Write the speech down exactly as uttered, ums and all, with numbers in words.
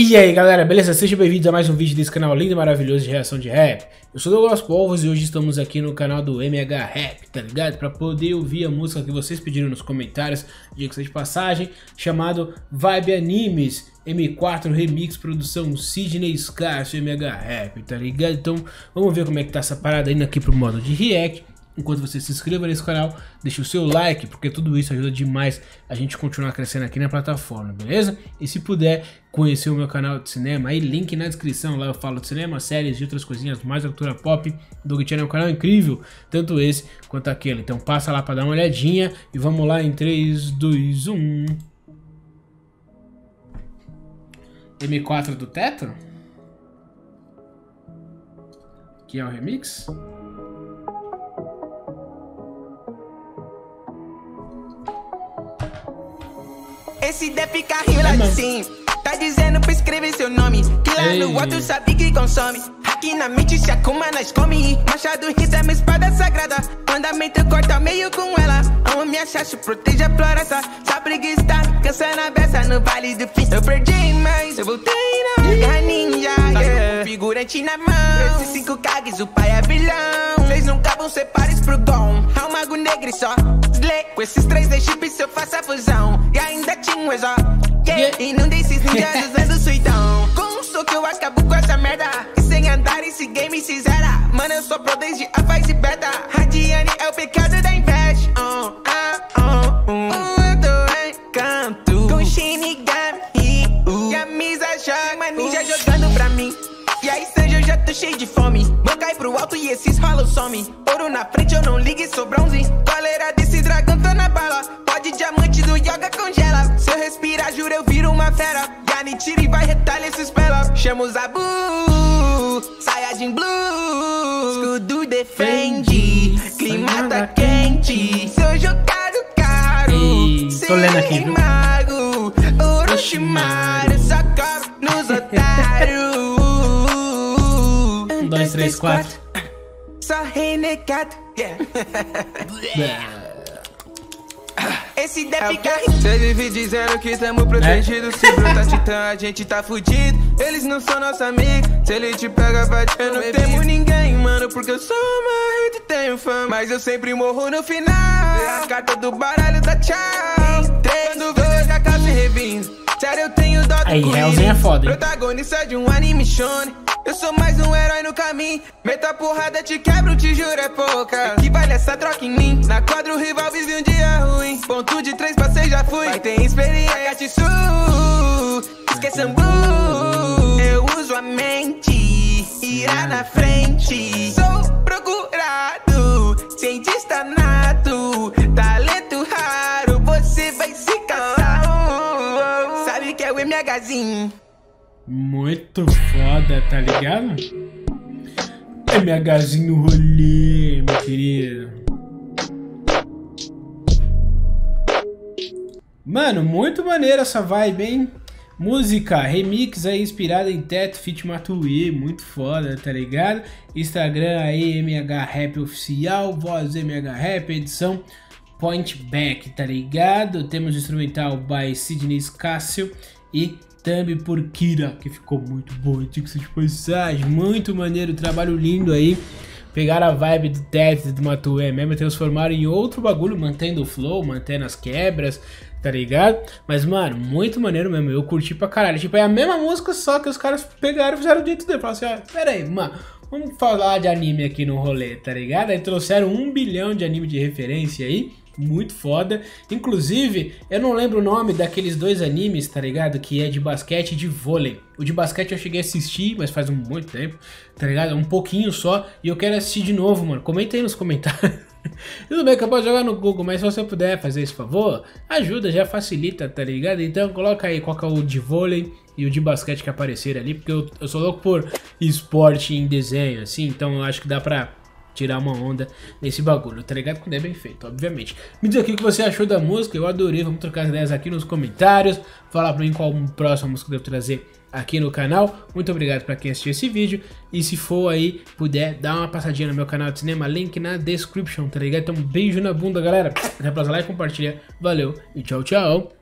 E aí galera, beleza? Sejam bem-vindos a mais um vídeo desse canal lindo e maravilhoso de reação de rap. Eu sou Douglas Povoas e hoje estamos aqui no canal do M H Rap, tá ligado? Pra poder ouvir a música que vocês pediram nos comentários, dica de passagem, chamado Vibe Animes M quatro Remix, produção Sidney Scaccio, M H Rap, tá ligado? Então vamos ver como é que tá essa parada indo aqui pro modo de react. Enquanto você se inscreva nesse canal, deixa o seu like, porque tudo isso ajuda demais a gente continuar crescendo aqui na plataforma, beleza? E se puder conhecer o meu canal de cinema, aí link na descrição, lá eu falo de cinema, séries e outras coisinhas mais da cultura pop. Dog Channel é um canal incrível, tanto esse quanto aquele. Então passa lá pra dar uma olhadinha e vamos lá em três, dois, um. M quatro do Tetra? Que é o remix? Esse deve carrinho lá de cima, tá dizendo pra escrever seu nome, que lá ei. No outro sabe que consome. Aqui na mente se acuma, nós come. Machado riz é minha espada sagrada, mandamento corta meio com ela. Amo minha chacho, protege a floresta. Sabe que está cansando a beça no vale do fim. Eu perdi, mas eu voltei na minha ninja, yeah. Figurante na mão, esses cinco cagues, o pai é vilão. Fez um cabo, separes pro gom. É um mago negro e só Slay. Com esses três de chip se eu faço a fusão, e ainda tinha o só yeah. E não dei esses ninjas usando o suidão. Como sou que eu acabo com essa merda? E sem andar esse game se zera. Mano, eu sou pro desde a fase beta. Radiane é o pecado da inveja. Oh, ah, oh, um. Eu tô em canto com Shinigami uh. E a Misa joga ninja uh. jogando pra mim. E aí, Sanjo, eu já tô cheio de fome. Vou cair pro alto e esses rolos some. Ouro na frente, eu não ligo e sou bronze. Galera desse dragão tô na bala. Pode diamante do yoga congela. Se eu respirar, juro, eu viro uma fera. Yani tira e vai retalha esses pelas. Chama o Zabu, Sayajin Blue. Escudo defende, clima tá quente. Sou jogado caro, e... sem aqui, mago. Orochimaru, socorro nos otários. um, dois, três, quatro. Só renegado, yeah. Esse deve ficar. Cês vivem dizendo que estamos protegidos. Se brota titã, a gente tá fudido. Eles não são nossos amigos. Se ele te pega, bate. Eu não temo ninguém, mano, porque eu sou uma rede e tenho fama. Mas eu sempre morro no final. A carta do baralho tá tchau. três, dois, a casa revinda. Sério, eu tenho dó do Corinho, protagonista de um anime shonen. Eu sou mais um herói no caminho. Meta porrada, te quebro, te juro, é pouca. Que vale essa troca em mim? Na quadra o rival vive um dia ruim. Ponto de três pra seis já fui. Vai ter experiência, sul. Esqueçambu. Eu uso a mente, irá na frente. Sou procurado, cientista nato. Talento raro, você vai se cansar. Sabe que é o MHzinho. Muito foda, tá ligado? MHzinho no rolê, meu querido. Mano, muito maneiro essa vibe, hein? Música, remix aí inspirada em Teto fit Matui, muito foda, tá ligado? Instagram aí, M H Rap Oficial, voz M H Rap, edição Pointback, tá ligado? Temos o instrumental by Sidney Scaccio e thumb por Kira, que ficou muito bom, tinha que ser de passagem, muito maneiro, trabalho lindo aí. Pegaram a vibe do Tetra do Matuê mesmo e transformaram em outro bagulho, mantendo o flow, mantendo as quebras, tá ligado? Mas, mano, muito maneiro mesmo, eu curti pra caralho. Tipo, é a mesma música, só que os caras pegaram e fizeram o jeito dele. Falaram assim, ó, pera aí, mano, vamos falar de anime aqui no rolê, tá ligado? Aí trouxeram um bilhão de anime de referência aí. Muito foda. Inclusive, eu não lembro o nome daqueles dois animes, tá ligado? Que é de basquete e de vôlei. O de basquete eu cheguei a assistir, mas faz um muito tempo, tá ligado? Um pouquinho só. E eu quero assistir de novo, mano. Comenta aí nos comentários. Tudo bem que eu posso jogar no Google, mas se você puder fazer esse favor, ajuda, já facilita, tá ligado? Então coloca aí qual que é o de vôlei e o de basquete que apareceram ali. Porque eu, eu sou louco por esporte em desenho, assim. Então eu acho que dá pra tirar uma onda nesse bagulho, tá ligado? Quando é bem feito, obviamente. Me diz aqui o que você achou da música, eu adorei, vamos trocar as ideias aqui nos comentários, falar pra mim qual próxima música eu devo trazer aqui no canal. Muito obrigado pra quem assistiu esse vídeo, e se for aí, puder, dá uma passadinha no meu canal de cinema, link na description, tá ligado? Então, um beijo na bunda, galera, até a próxima, like, compartilha, valeu, e tchau, tchau!